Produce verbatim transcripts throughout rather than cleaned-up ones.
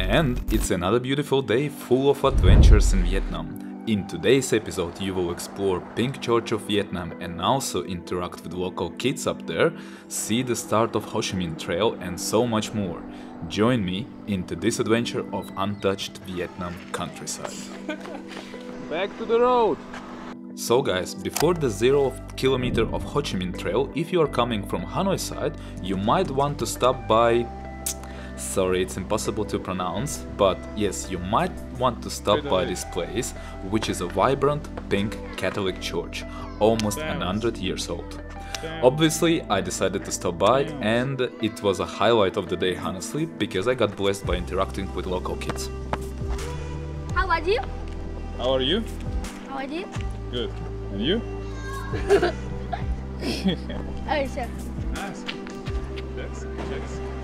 And it's another beautiful day full of adventures in Vietnam. In today's episode you will explore Pink Church of Vietnam and also interact with local kids up there, see the start of Ho Chi Minh Trail and so much more. Join me into this adventure of untouched Vietnam countryside. Back to the road! So guys, before the zeroth kilometer of Ho Chi Minh Trail, if you are coming from Hanoi side, you might want to stop by... Sorry, it's impossible to pronounce, but yes, you might want to stop by this place, which is a vibrant pink Catholic church, almost one hundred years old. Obviously, I decided to stop by, and it was a highlight of the day, honestly, because I got blessed by interacting with local kids. How are you? How are you? How are you? Good. And you? Oh, sure. Nice. Thanks. Thanks.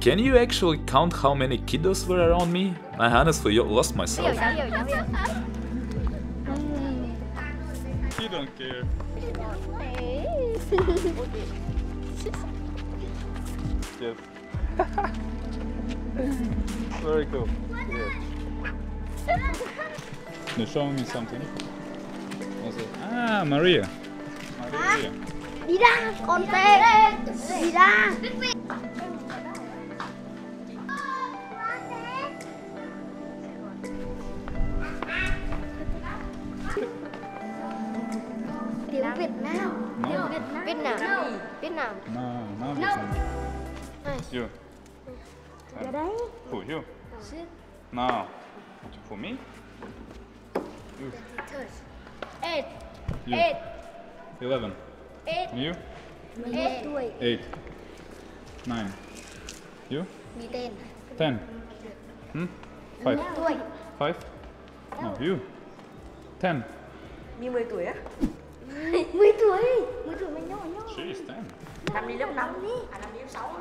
Can you actually count how many kiddos were around me? I honestly lost myself. You don't care. Yes. Very cool. Yeah. They're showing me something. Ah, Maria. Maria. Đi ra, con tê. Đi ra. Tiếng Việt Nam. Tiếng Việt Nam. Việt Nam. Việt Nam. No, no. You. For you. Now. For me. You. Eight. You. Eight. Eleven. Eight. You? Eight. Eight. Nine. You? Ten. Ten. Hmm? Five. Five? No, you. Ten. Mười tuổi á? Mười tuổi. Mười tuổi mình nhỏ nhỏ. She is ten. Làm đi lớp năm đi. À, làm đi lớp sáu.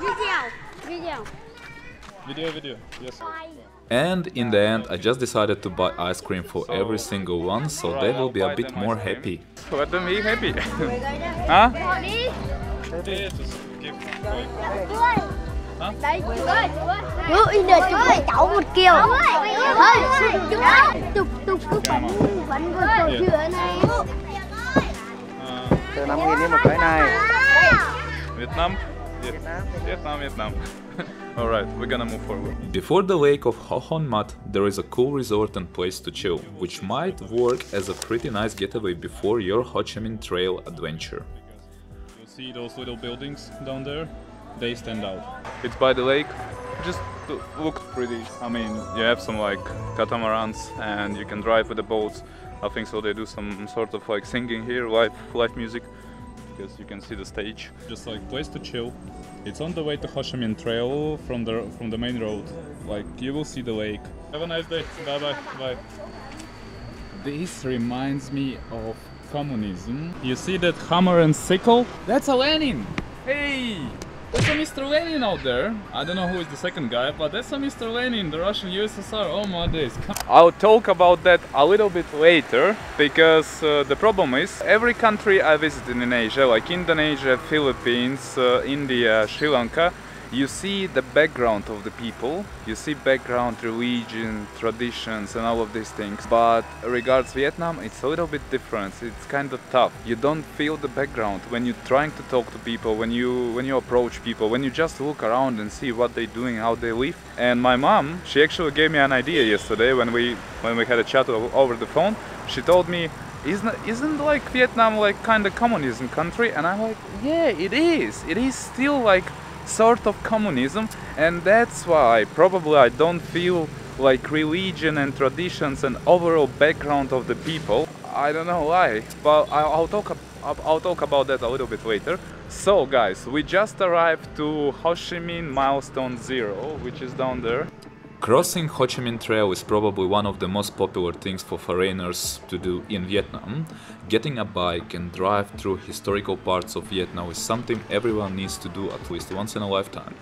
Video. Video. Video, video. Yes. And in the end, I just decided to buy ice cream for every single one, so they will be a bit more happy. Let them be happy. Huh? Vietnam. Vietnam, Vietnam, Vietnam. Alright, we're gonna move forward. Before the lake of Hoan Mat, there is a cool resort and place to chill, which might work as a pretty nice getaway before your Ho Chi Minh Trail adventure. You see those little buildings down there? They stand out. It's by the lake, just looked pretty. I mean, you have some like catamarans and you can drive with the boats. I think so they do some sort of like singing here, live, live music. Because you can see the stage. Just like place to chill. It's on the way to Ho Chi Minh Trail from the from the main road. Like you will see the lake. Have a nice day. Bye bye. Bye. This reminds me of communism. You see that hammer and sickle? That's a Lenin! Hey! That's a Mister Lenin out there. I don't know who is the second guy, but that's a Mister Lenin, the Russian U S S R. Oh my days. I'll talk about that a little bit later, because uh, the problem is every country I visited in Asia, like Indonesia, Philippines, uh, India, Sri Lanka, you see the background of the people, you see background, religion, traditions and all of these things. But regards Vietnam, it's a little bit different, it's kind of tough. You don't feel the background when you're trying to talk to people, when you when you approach people, when you just look around and see what they're doing, how they live. And my mom, she actually gave me an idea yesterday when we when we had a chat over the phone. She told me, Isn't, isn't like Vietnam like kind of communism country? And I'm like, yeah, it is. It is still like sort of communism, and that's why probably I don't feel like religion and traditions and overall background of the people. I don't know why, but I'll talk I'll talk about that a little bit later. So guys, we just arrived to Ho Chi Minh Milestone zero, which is down there. Crossing Ho Chi Minh Trail is probably one of the most popular things for foreigners to do in Vietnam. Getting a bike and drive through historical parts of Vietnam is something everyone needs to do at least once in a lifetime.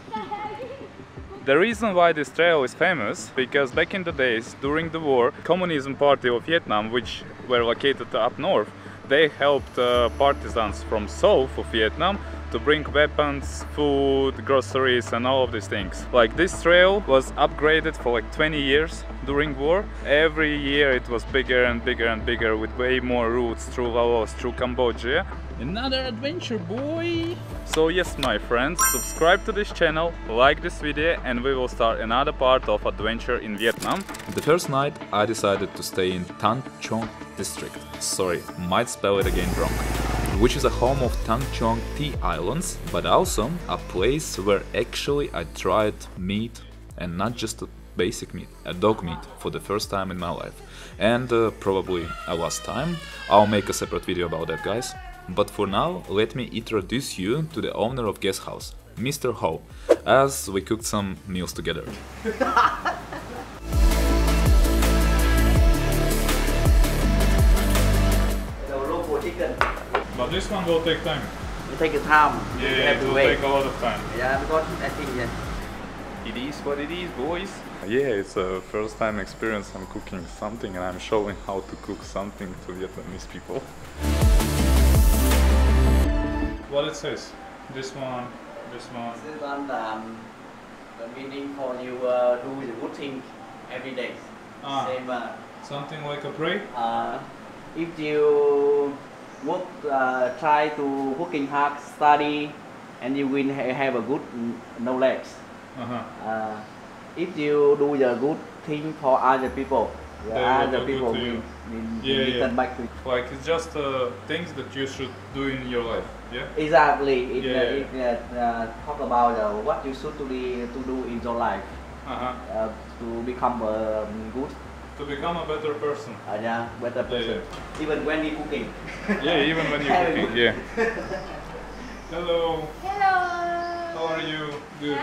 The reason why this trail is famous, because back in the days, during the war, Communist Party of Vietnam, which were located up north, they helped uh, partisans from south of Vietnam to bring weapons, food, groceries and all of these things. Like, this trail was upgraded for like twenty years during war. Every year it was bigger and bigger and bigger, with way more routes through Laos, through Cambodia. Another adventure, boy! So yes, my friends, subscribe to this channel, like this video, and we will start another part of adventure in Vietnam. The first night I decided to stay in Tan Chong district. Sorry, might spell it again wrong. Which is a home of Tan Chong Tea Islands, but also a place where actually I tried meat, and not just a basic meat, a dog meat, for the first time in my life. And uh, probably a last time. I'll make a separate video about that, guys. But for now, let me introduce you to the owner of guest house, Mister Ho, as we cooked some meals together. But this one will take time. It will take a time. Yeah, you have it will to wait. take a lot of time. Yeah, because I think yeah. It is what it is, boys. Yeah, it's a first time experience. I'm cooking something and I'm showing how to cook something to Vietnamese people. What it says? This one, this one. This one, um, the meaning for you uh, do the good thing every day. Ah, same, uh, something like a prayer? Uh, if you work, uh, try to working hard, study, and you will ha have a good knowledge. Uh-huh. uh, if you do the good thing for other people, the other people will, will yeah, return yeah. back to you. Like, it's just uh, things that you should do in your life, yeah? Exactly. It, yeah, uh, yeah. it uh, uh, talk about uh, what you should to, be, to do in your life. Uh-huh. uh, to become a um, good To become a better person. Uh, yeah, better person. Yeah, yeah. Even when you cooking. Yeah, even when you cooking. Yeah. Hello. Hello. How are you? Good.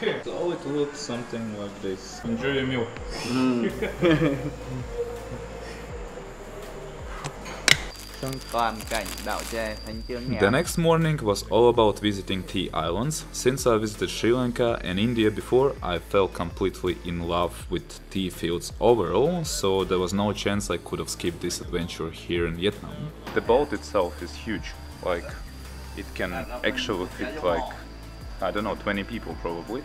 Okay. So it looks something like this. Enjoy your meal. Mm. The next morning was all about visiting Tea Islands. Since I visited Sri Lanka and India before, I fell completely in love with tea fields overall, so there was no chance I could have skipped this adventure here in Vietnam. The boat itself is huge, like it can actually fit like, I don't know, twenty people probably.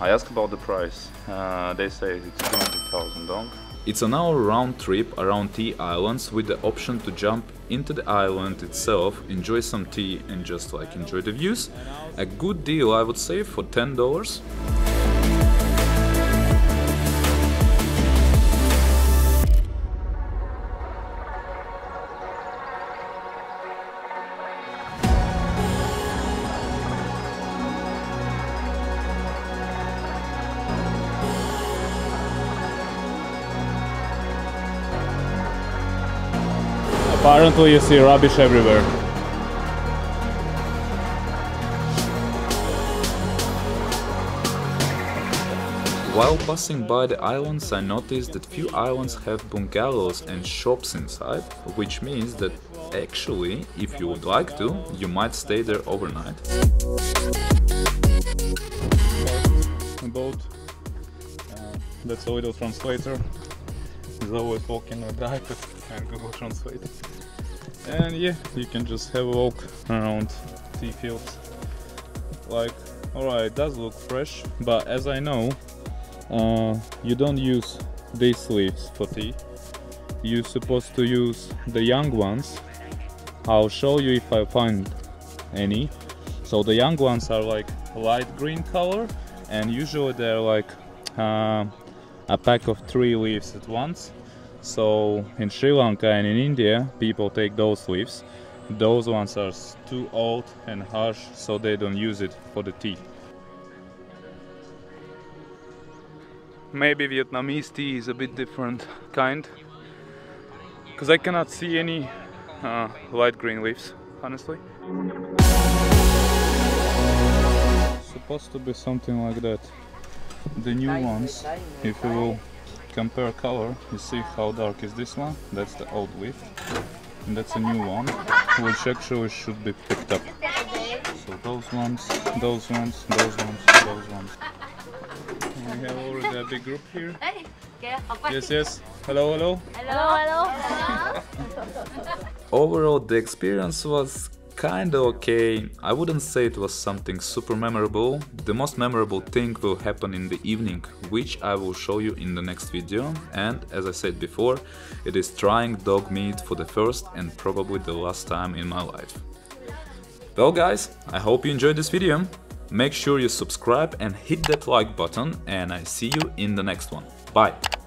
I asked about the price, uh, they say it's two hundred thousand dong. It's an hour round trip around Tea Islands with the option to jump into the island itself, enjoy some tea and just like enjoy the views. A good deal, I would say, for ten dollars. Apparently you see rubbish everywhere. While passing by the islands, I noticed that few islands have bungalows and shops inside, which means that actually, if you would like to, you might stay there overnight. A boat. Uh, that's a little translator. He's always walking with the iPad and Google Translate. And yeah, you can just have a walk around tea fields. Like, alright, it does look fresh, but as I know, uh, you don't use these leaves for tea. You're supposed to use the young ones. I'll show you if I find any. So the young ones are like light green color, and usually they're like uh, a pack of three leaves at once. So in Sri Lanka and in India, people take those leaves. Those ones are too old and harsh, so they don't use it for the tea. Maybe Vietnamese tea is a bit different kind, because I cannot see any uh, light green leaves. honestly. It's supposed to be something like that. The new ones, if you will compare color, you see how dark is this one, that's the old leaf, and that's a new one, which actually should be picked up. So those ones, those ones, those ones, those ones. We have already a big group here. Yes, yes. Hello, hello. Hello, hello. Overall, the experience was kinda okay. I wouldn't say it was something super memorable. The most memorable thing will happen in the evening, which I will show you in the next video. And as I said before, it is trying dog meat for the first and probably the last time in my life. Well guys, I hope you enjoyed this video. Make sure you subscribe and hit that like button, and I see you in the next one. Bye!